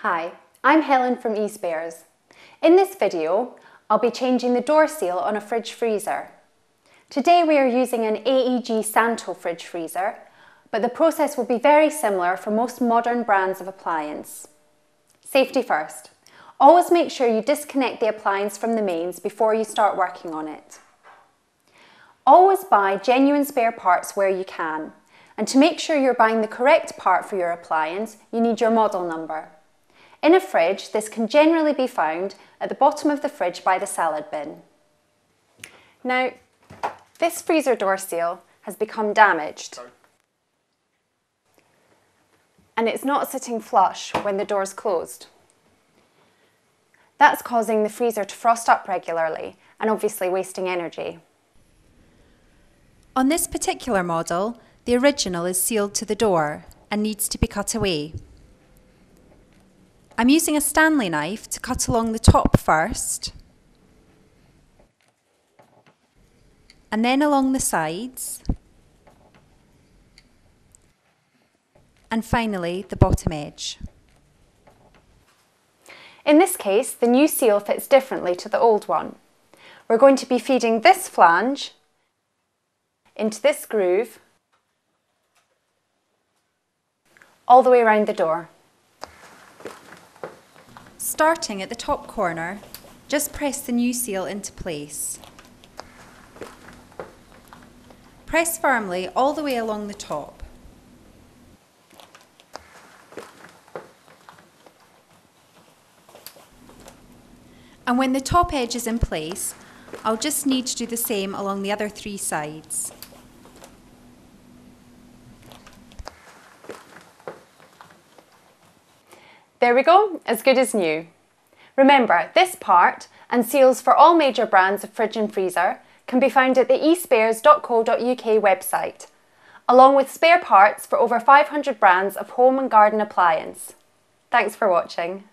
Hi, I'm Helen from eSpares. In this video, I'll be changing the door seal on a fridge freezer. Today we are using an AEG Santo fridge freezer, but the process will be very similar for most modern brands of appliance. Safety first. Always make sure you disconnect the appliance from the mains before you start working on it. Always buy genuine spare parts where you can, and to make sure you're buying the correct part for your appliance, you need your model number. In a fridge, this can generally be found at the bottom of the fridge by the salad bin. Now, this freezer door seal has become damaged and it's not sitting flush when the door's closed. That's causing the freezer to frost up regularly and obviously wasting energy. On this particular model, the original is sealed to the door and needs to be cut away. I'm using a Stanley knife to cut along the top first, and then along the sides, and finally the bottom edge. In this case, the new seal fits differently to the old one. We're going to be feeding this flange into this groove all the way around the door. Starting at the top corner, just press the new seal into place. Press firmly all the way along the top. And when the top edge is in place, I'll just need to do the same along the other three sides. There we go, as good as new. Remember, this part and seals for all major brands of fridge and freezer can be found at the eSpares.co.uk website, along with spare parts for over 500 brands of home and garden appliance. Thanks for watching.